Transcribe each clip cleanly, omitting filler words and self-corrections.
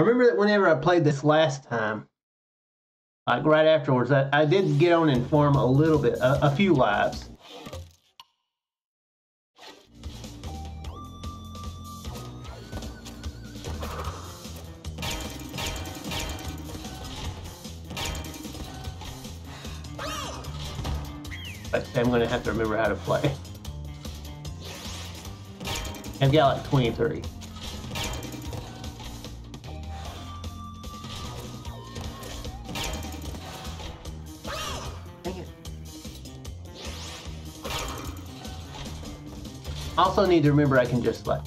I remember that whenever I played this last time, like right afterwards, I did get on and farm a little bit, a few lives. I'm going to have to remember how to play. I've got like 23. Dang it. Also need to remember I can just like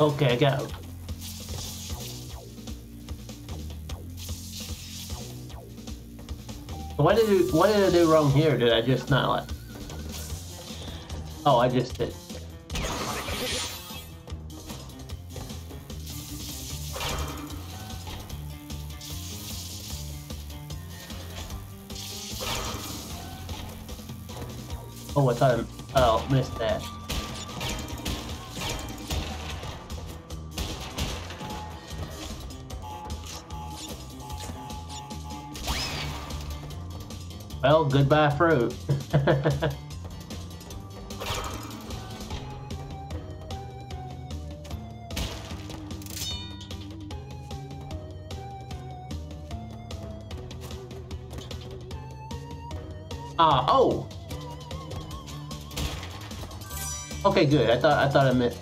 okay, I got it. What did I do wrong here? Did I just not like? Oh, I just did. Oh, I thought I missed that. Well, goodbye fruit. Oh. Okay, good. I thought I missed.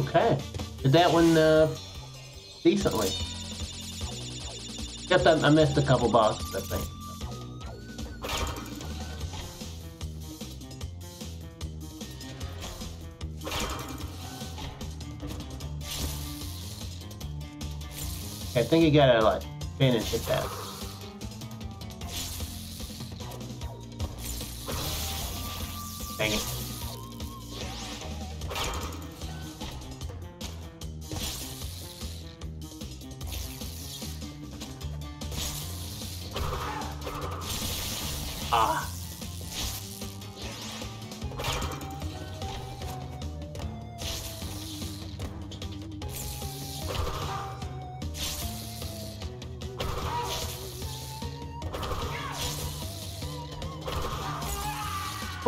Okay, did that one decently. Except I missed a couple bosses, I think. Okay, I think you gotta like finish it that. Dang it.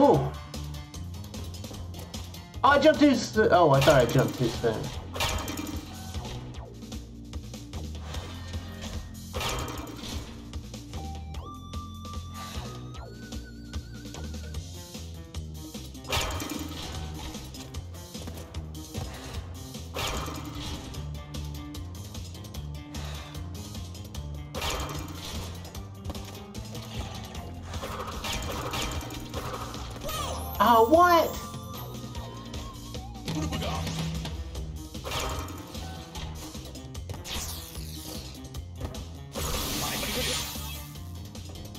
Oh! Oh, I jumped too soon. Oh, I thought I jumped too soon. Oh, what? What have we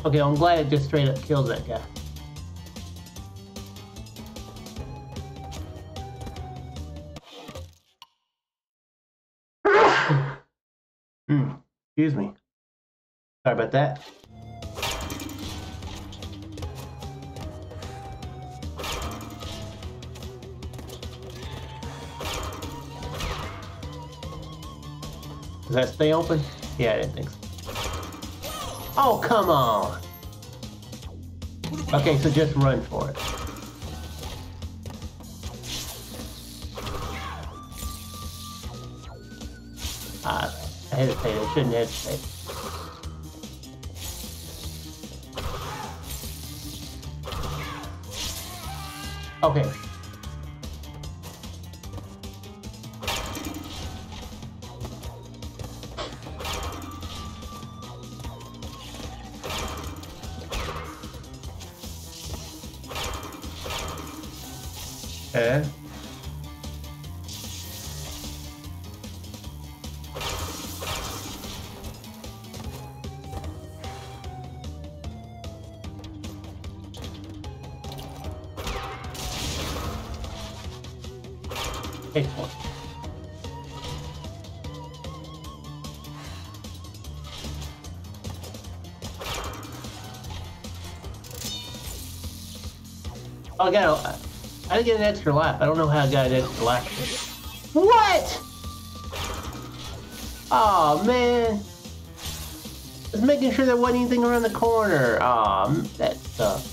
got? Okay, I'm glad it just straight up killed that guy. Excuse me. Sorry about that. Does that stay open? Yeah, I didn't think so. Oh, come on! Okay, so just run for it. I hesitated. I shouldn't hesitate. Okay. Okay. Excellent. Oh, God. I didn't get an extra life. I don't know how I got an extra life. What? Oh man. I was making sure there wasn't anything around the corner. Aw, that sucks.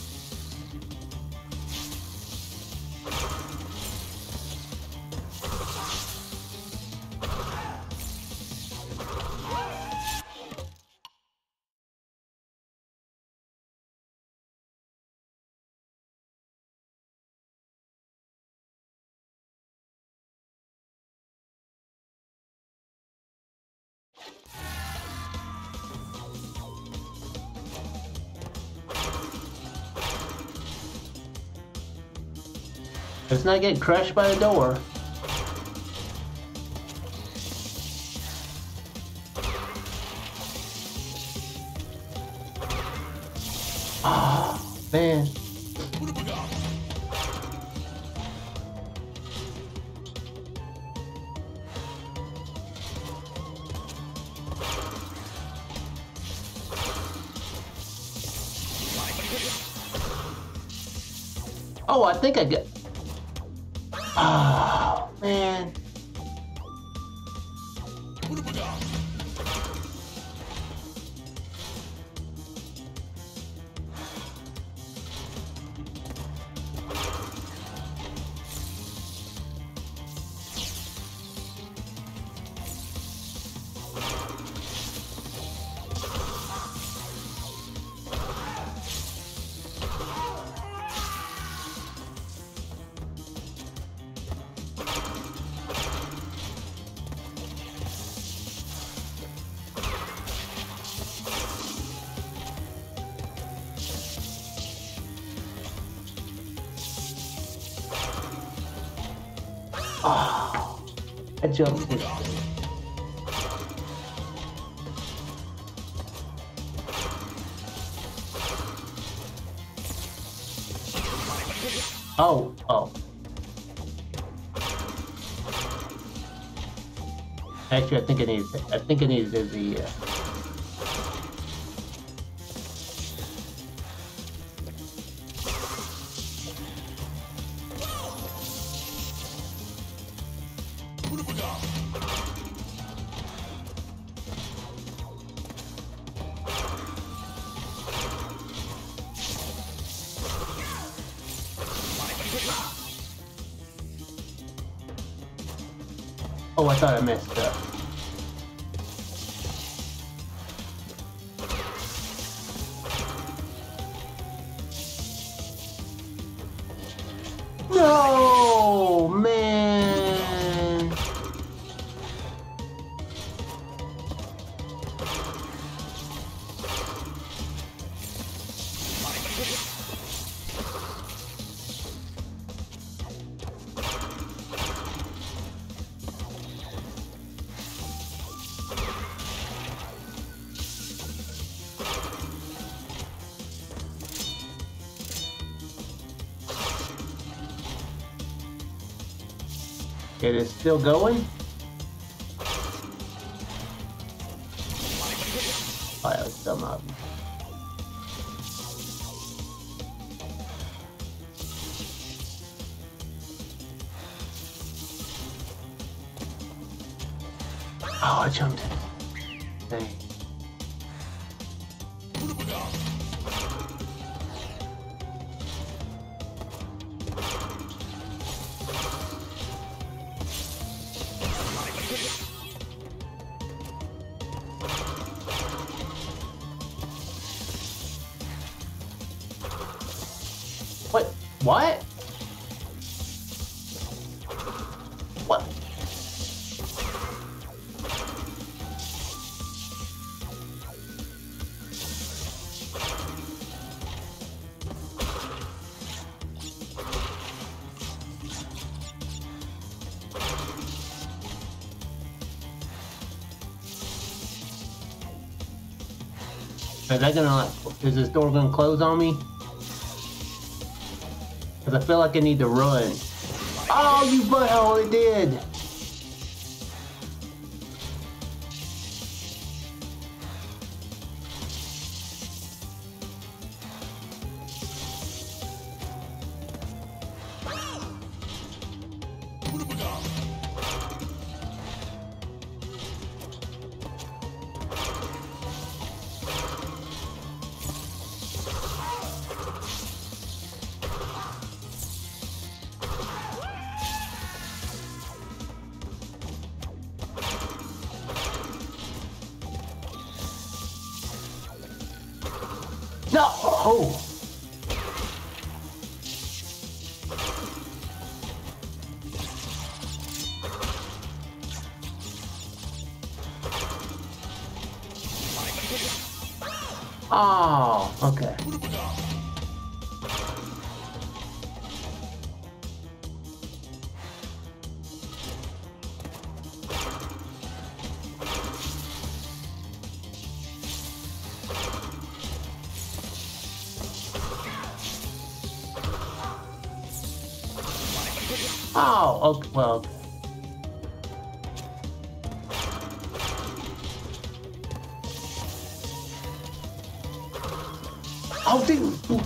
Let's not get crushed by the door. Oh, man. Oh, I think I got... Oh, man. Oh, I jumped. Oh, oh. Actually, I think it needs the. Oh, I thought I messed up. No, man. It is still going. Oh, yeah, it's still not. Oh, I jumped. Dang. What? What? Is that gonna, like, is this door gonna close on me? I feel like I need to run. Oh, you butthole, it did! No! Oh! Oh, okay. Oh, okay, well. Oh, dude. Ooh.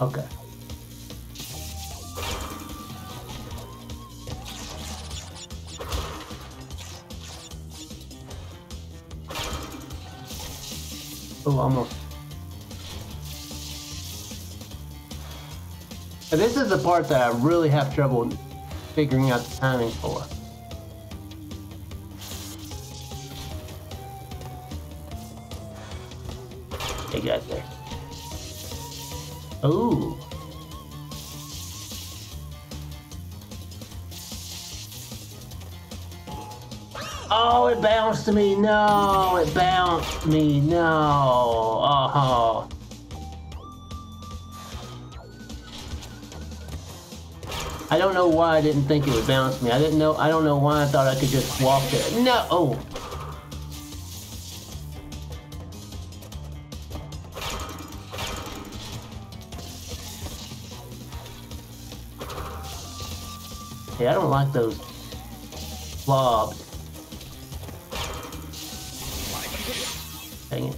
Okay. Oh, almost. And this is the part that I really have trouble figuring out the timing for. They got there. Oh. Oh, it bounced me. No, it bounced me. No. Oh. I don't know why I didn't think it would bounce me. I don't know why I thought I could just walk there. No. Oh. I don't like those blobs. Dang it.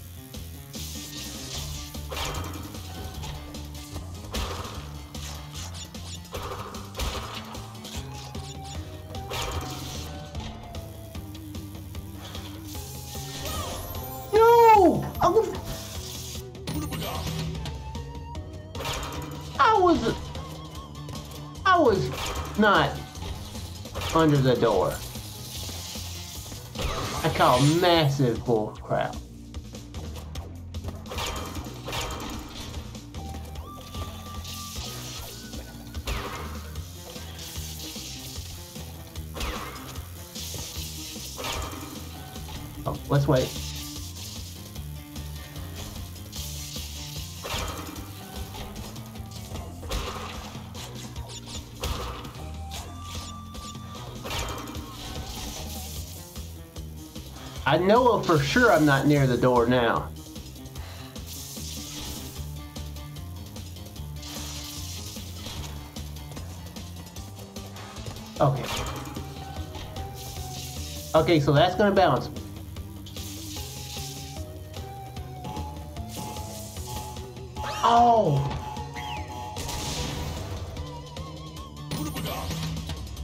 No! I was not under the door. I call massive bull crap. Let's wait. I know for sure I'm not near the door now. Okay. Okay, so that's gonna bounce. Oh!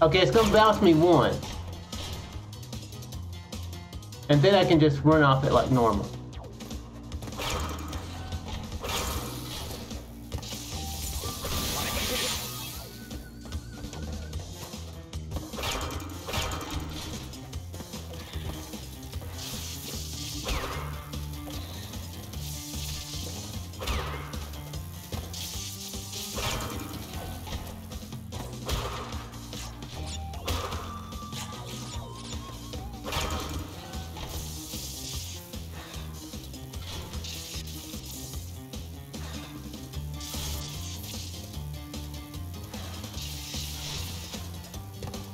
Okay, it's gonna bounce me once. And then I can just run off it like normal.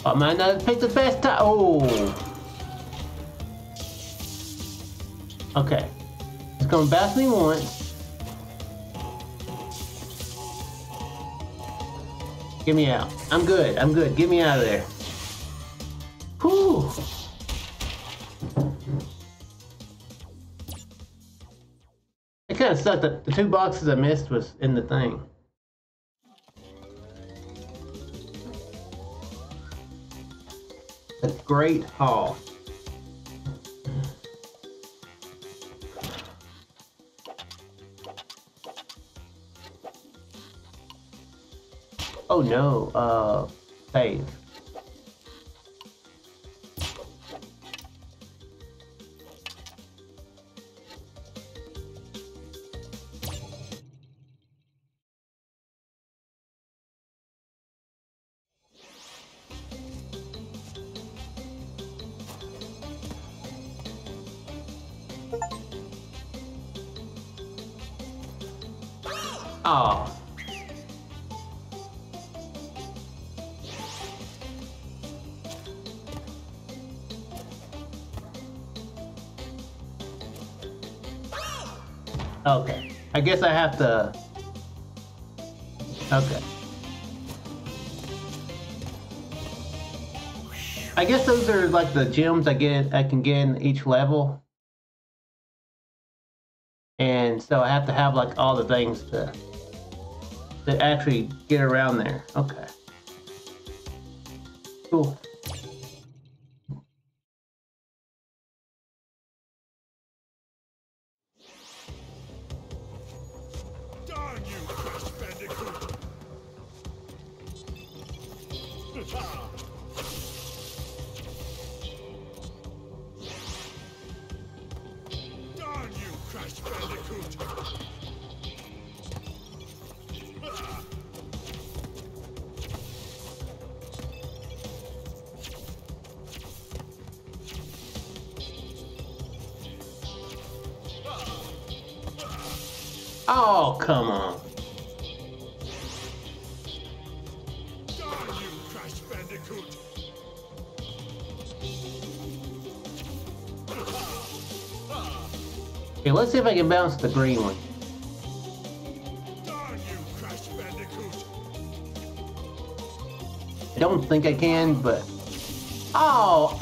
I might not pick the best time. Oh. Okay. It's gonna bounce me once. Get me out. I'm good. I'm good. Get me out of there. Whew. It kind of sucked that the two boxes I missed was in the thing. The Great Hall. Oh no, save. Oh. Okay. I guess I have to. Okay. I guess those are like the gems I can get in each level. And so I have to have like all the things to actually get around there. Okay. Cool. Darn you, Crash Bandicoot. Darn you, Crash Bandicoot. Oh, come on. Darn you, Crash Bandicoot. Okay, let's see if I can bounce the green one. Darn you, Crash Bandicoot. I don't think I can, but... Oh!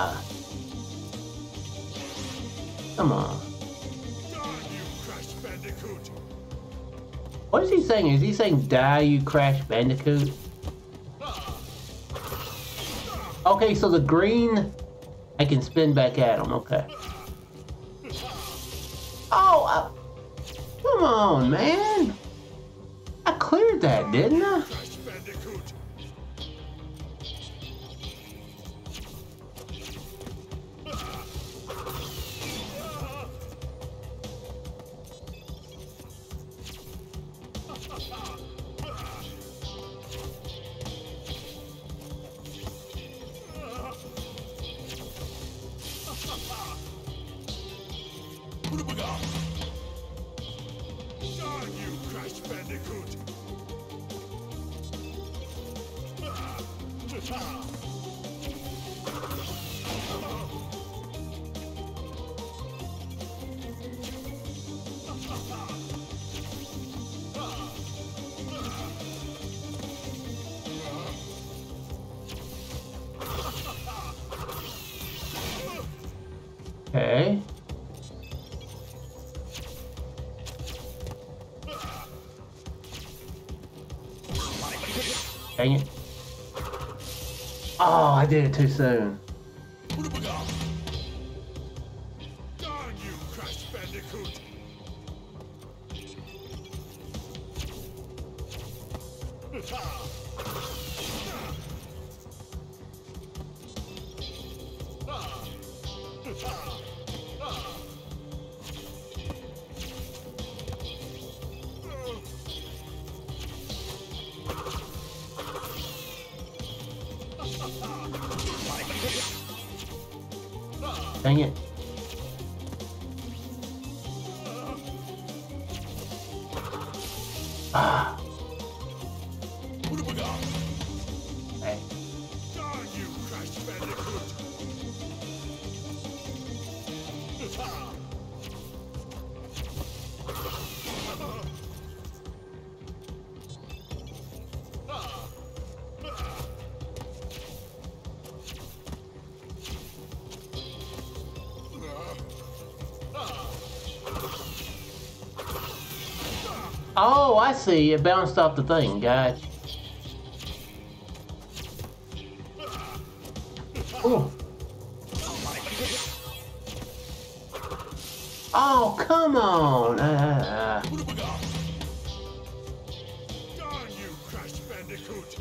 Come on. Darn you, Crash Bandicoot. What is he saying? Is he saying, die, you Crash Bandicoot? Okay, so the green, I can spin back at him, okay. Oh, come on, man. I cleared that, didn't I? Crash Bandicoot! Okay. Dang it. Oh, I did it too soon. Darn you, Crash Bandicoot. Dang it. Ah. Hey. Darn you, Crash Bandicoot. Oh, I see. It bounced off the thing, guys. Ooh. Oh, come on! Darn you, Crash Bandicoot!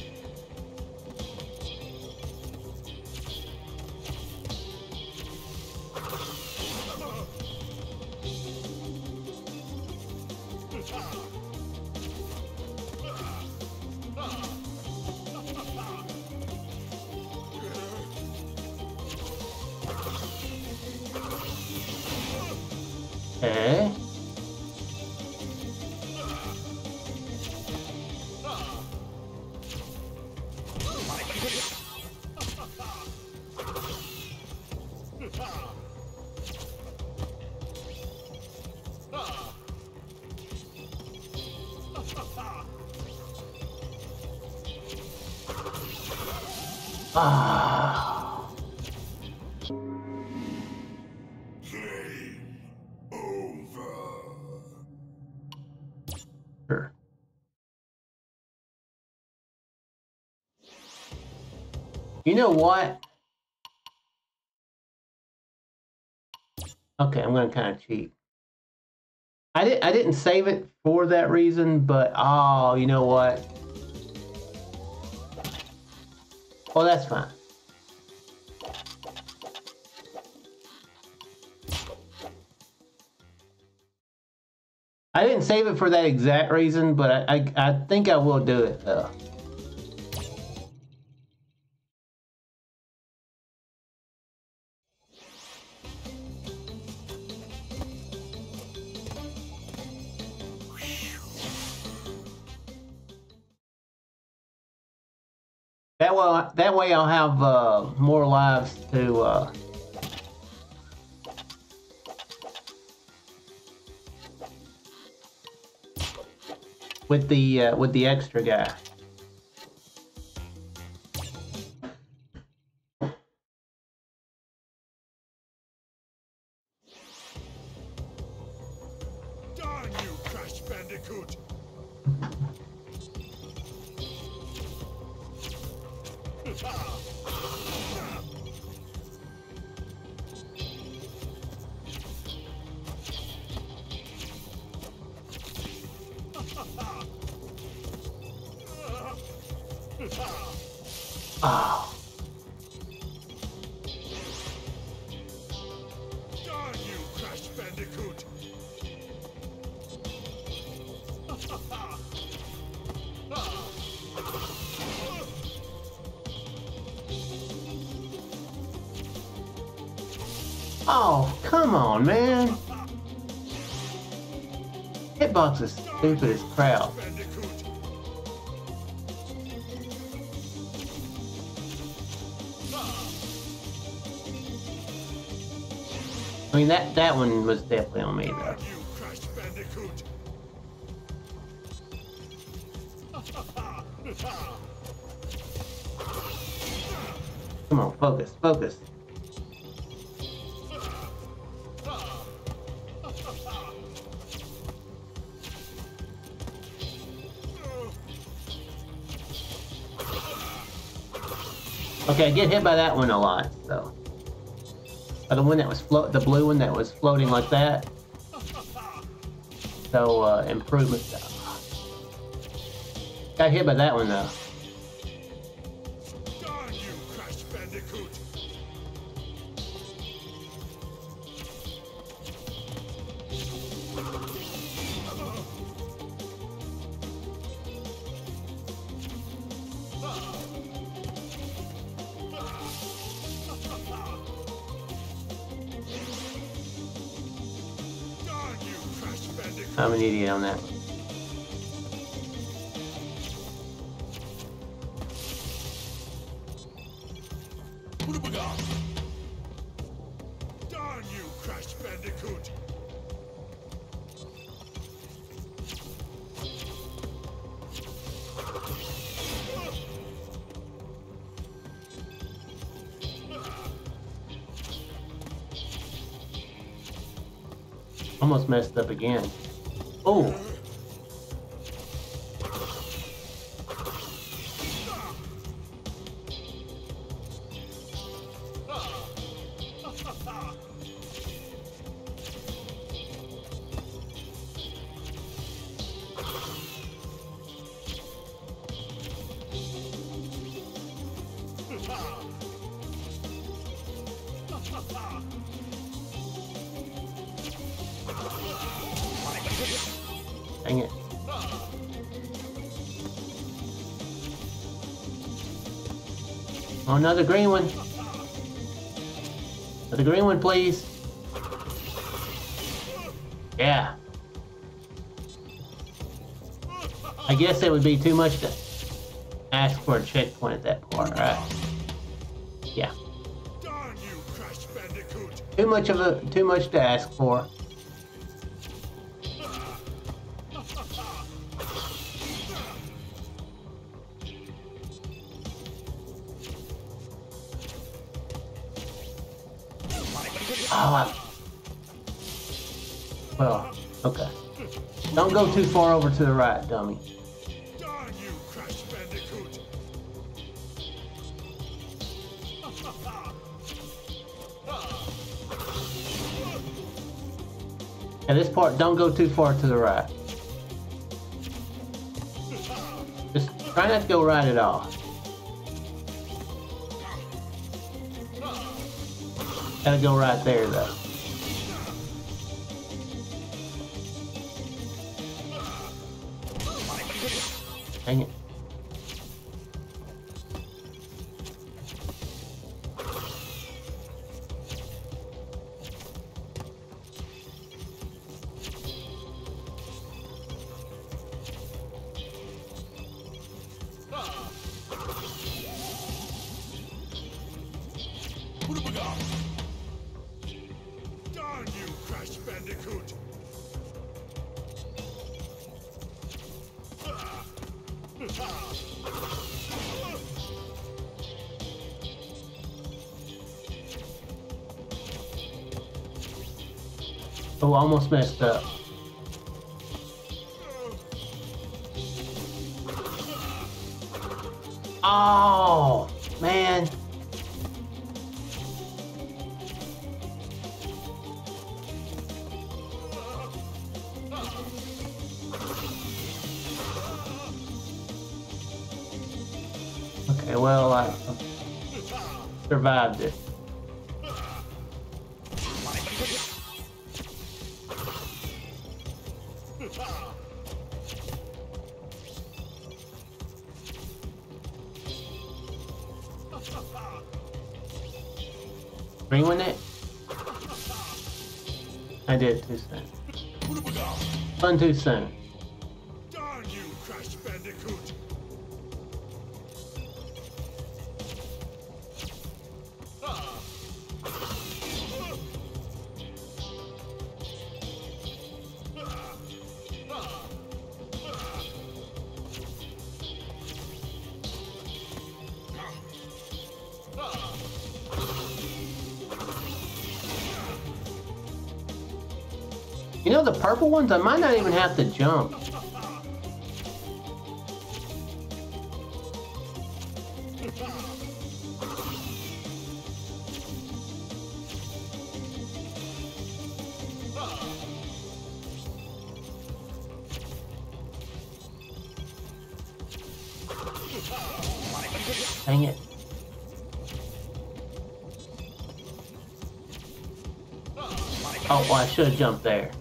Okay. Ah. You know what? Okay, I'm gonna kind of cheat. I didn't save it for that reason, but oh, you know what? Well, that's fine. I didn't save it for that exact reason, but I think I will do it though. That way I'll have more lives to with the extra guy. Darn you, Crash Bandicoot! Oh. Darn you, Crash Bandicoot! Oh, come on, man. Hitboxes. Thanks for this crowd. I mean, that one was definitely on me, though. Come on, focus, focus. Okay, I get hit by that one a lot, so. But the one that was the blue one that was floating like that. So, improvement. Got hit by that one, though. Darn you, Crash Bandicoot. I'm an idiot on that. Darn you, Crash Bandicoot. Almost messed up again. Oh! Dang it. Oh, another green one. Another green one, please. Yeah. I guess it would be too much to ask for a checkpoint at that part, right? Yeah. Too much to ask for. Oh, well, okay. Don't go too far over to the right, dummy. Darn you, Crash Bandicoot. And this part, don't go too far to the right. Just try not to go right at all. Gotta go right there, though. Dang it. Oh, almost messed up. Oh, man. Okay, well, I survived it. Green one it? I did it too soon. Fun too soon. Bandicoot. You know, the purple ones, I might not even have to jump. Dang it. Oh, well, I should have jumped there.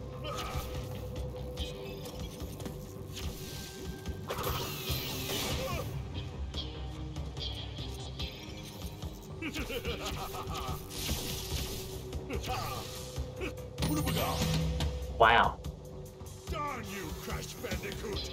Wow. Darn you, Crash Bandicoot.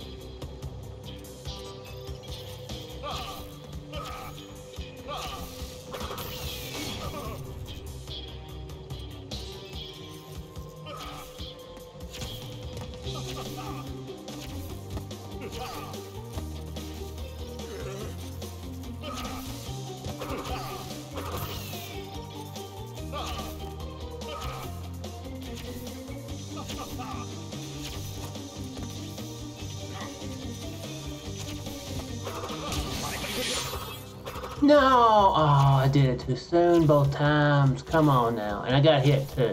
No! Oh, I did it too soon both times. Come on now. And I got hit too.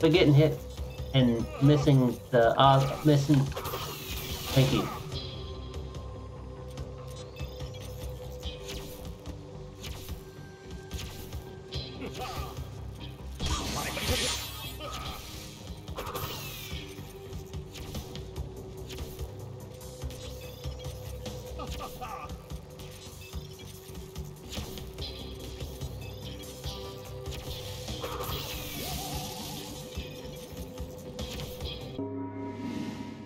But getting hit and missing the... Thank you.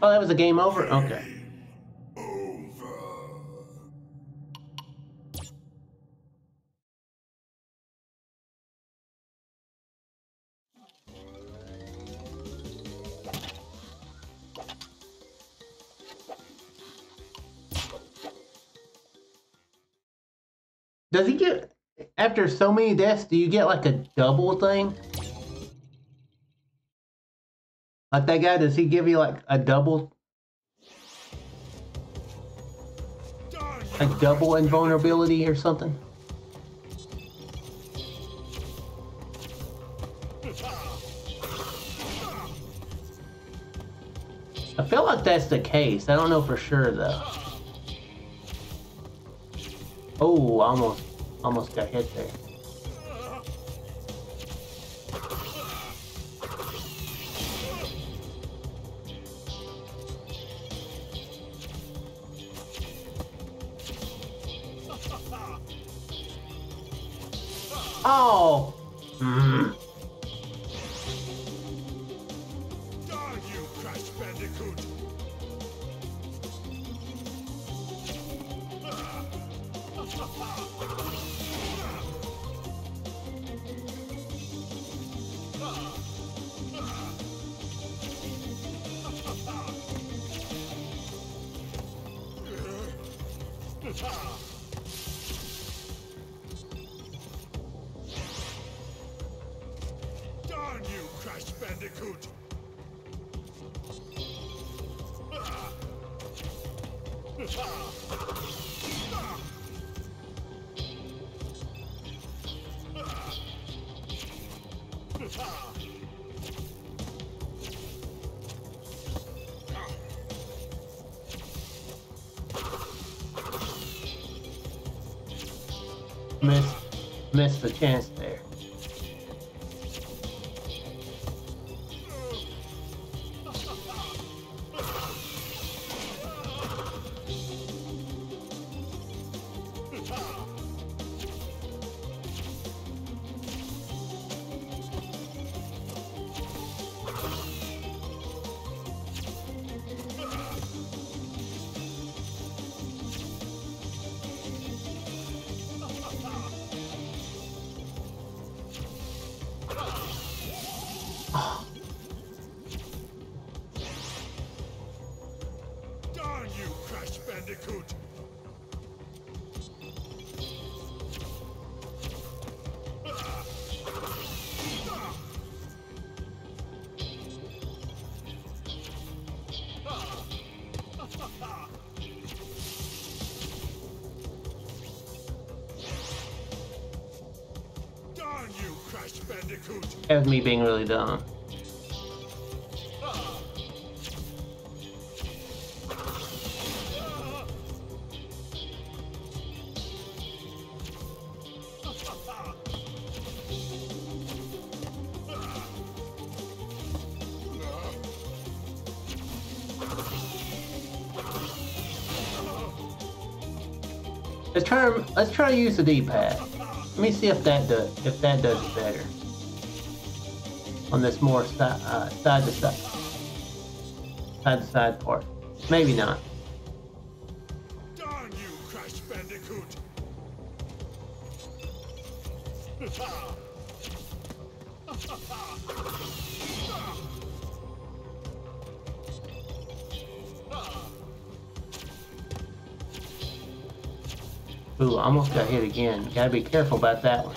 Oh, that was a game over? Okay. Does he get, after so many deaths, do you get like a double thing? Like that guy, does he give you like a double? Like double invulnerability or something? I feel like that's the case. I don't know for sure though. Oh, almost got hit there. Oh! Mm. Darn you, Crash Bandicoot! You Crash Bandicoot. Missed the chance there. Crash Bandicoot. That's me being really dumb. Let's try to use the D-pad. Let me see if that does it better. On this more side to side part. Maybe not. Darn you, Crash Bandicoot! Ooh, I almost got hit again. Gotta be careful about that one.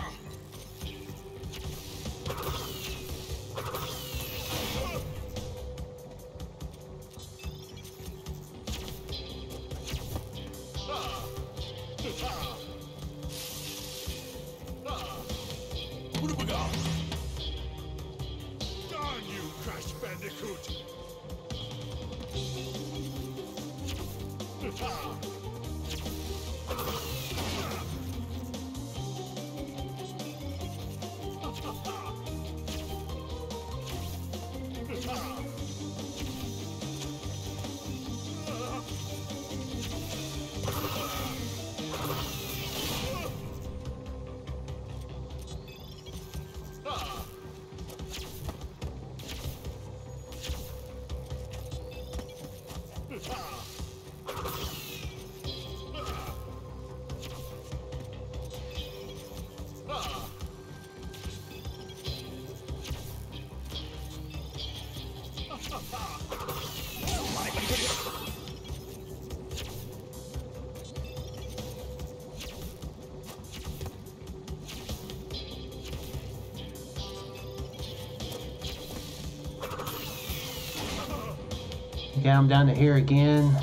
Yeah, I'm down to here again.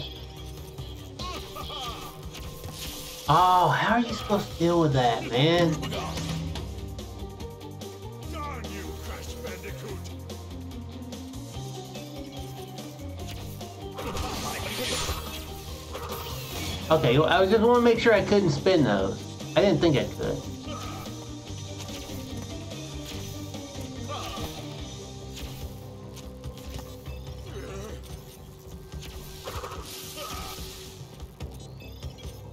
Oh, how are you supposed to deal with that, man? Darn you, Crash Bandicoot. Okay, well, I just want to make sure I couldn't spin those. I didn't think I could.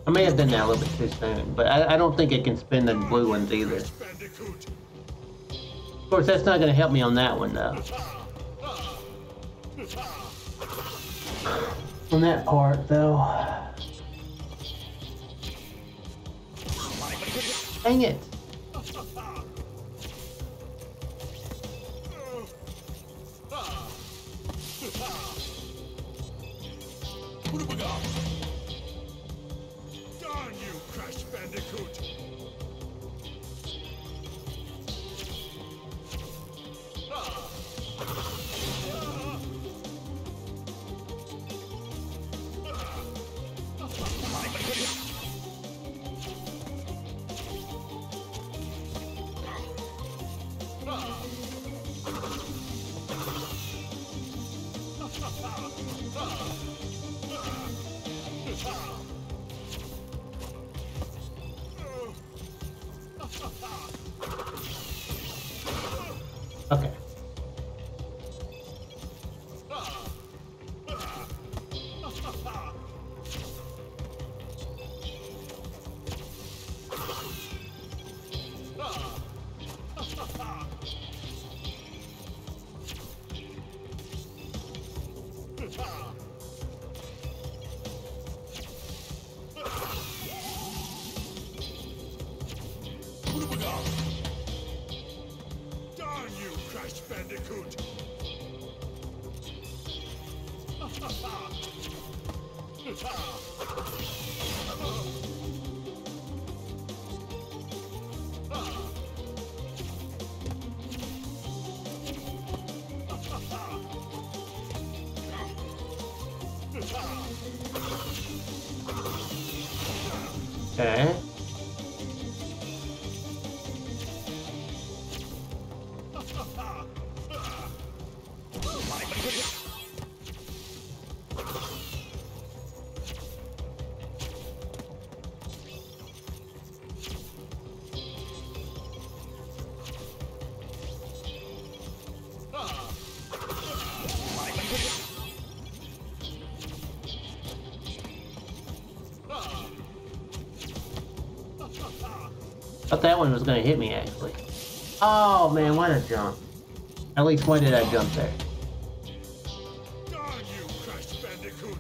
I may have done that a little bit too soon, but I don't think it can spin the blue ones either. Of course, that's not going to help me on that one, though. On that part, though. Dang it! Okay. Thought that one was gonna hit me actually. Oh man, why did I jump? At least why did I jump there? Darn you, Crash Bandicoot!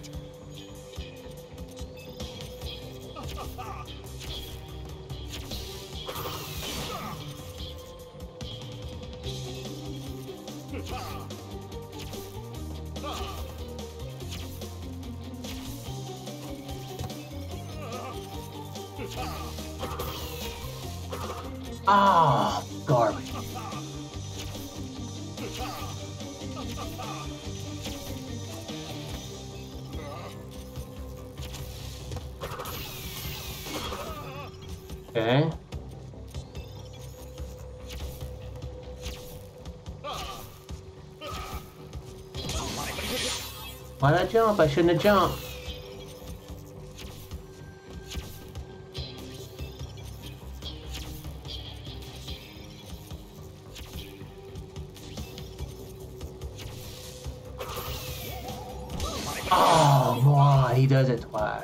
Ah, oh, garbage. Okay. Why'd I jump? I shouldn't have jumped. Oh, wow, he does it twice.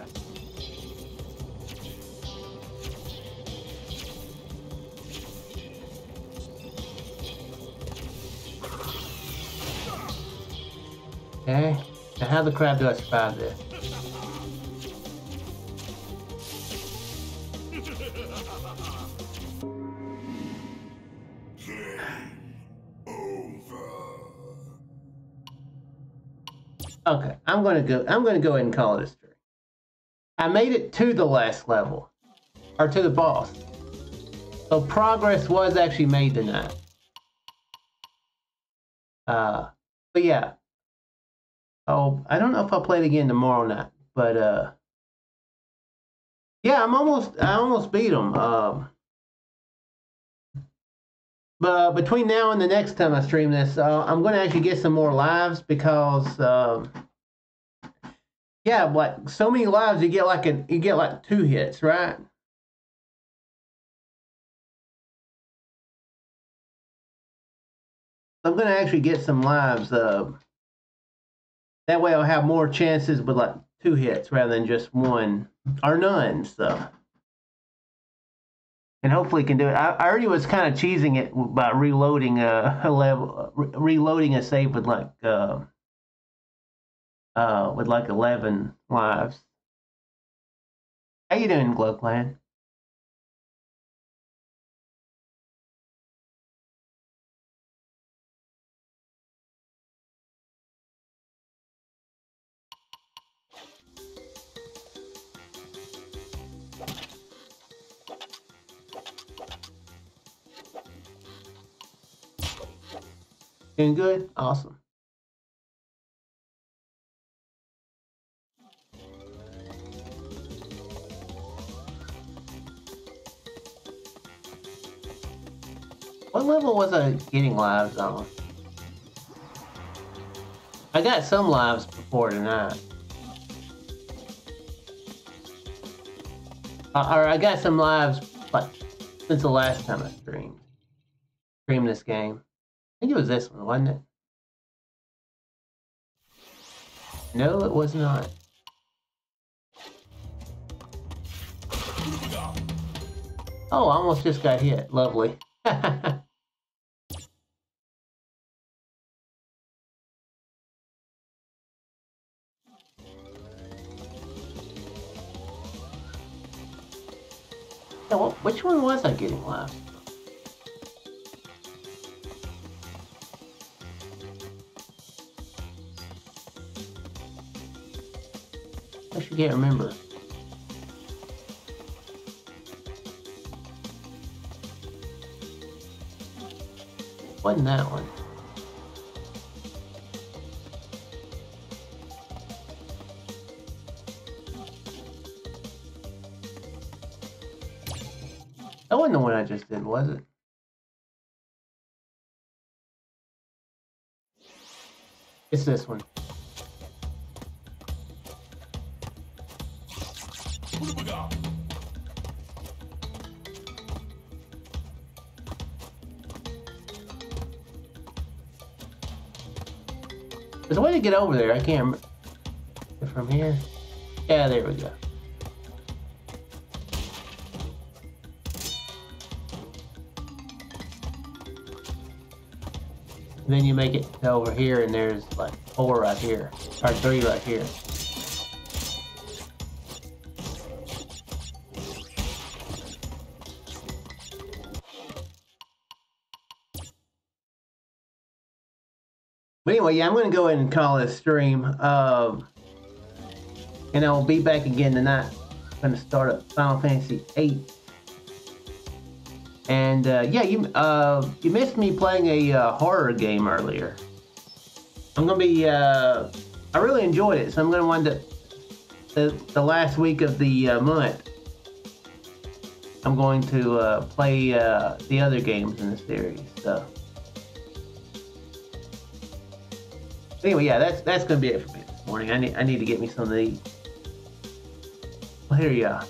Okay, now how the crap do I survive this? Okay, I'm gonna go ahead and call it a stream. I made it to the last level. Or to the boss. So progress was actually made tonight. But yeah. Oh, I don't know if I'll play it again tomorrow night, but yeah, I almost beat him. But between now and the next time I stream this, I'm going to actually get some more lives because, yeah, like so many lives, you get like 2 hits, right? I'm going to actually get some lives. That way, I'll have more chances with like 2 hits rather than just one or none. So. And hopefully can do it. I already was kind of cheesing it by reloading a level, reloading a save with like 11 lives. How you doing, Glowclan? Doing good? Awesome. What level was I getting lives on? I got some lives before tonight. Or I got some lives like, since the last time I streamed this game. I think it was this one, wasn't it? No, it was not. Oh, I almost just got hit. Lovely. So, which one was I getting last? I forget, remember. Wasn't that one? That wasn't the one I just did, was it? It's this one. There's a way to get over there. I can't remember. From here? Yeah, there we go. Then you make it to over here, and there's like 4 right here, or 3 right here. But anyway, yeah, I'm going to go ahead and call this stream, and I'll be back again tonight. I'm going to start up Final Fantasy VIII. And yeah, you missed me playing a horror game earlier. I'm gonna be I really enjoyed it, so I'm gonna wind up the last week of the month. I'm going to play the other games in the series. So anyway, yeah, that's gonna be it for me this morning. I need to get me some of these. Well, here y'all.